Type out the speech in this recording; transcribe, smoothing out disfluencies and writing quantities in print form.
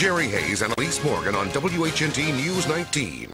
Jerry Hayes and Elise Morgan on WHNT News 19.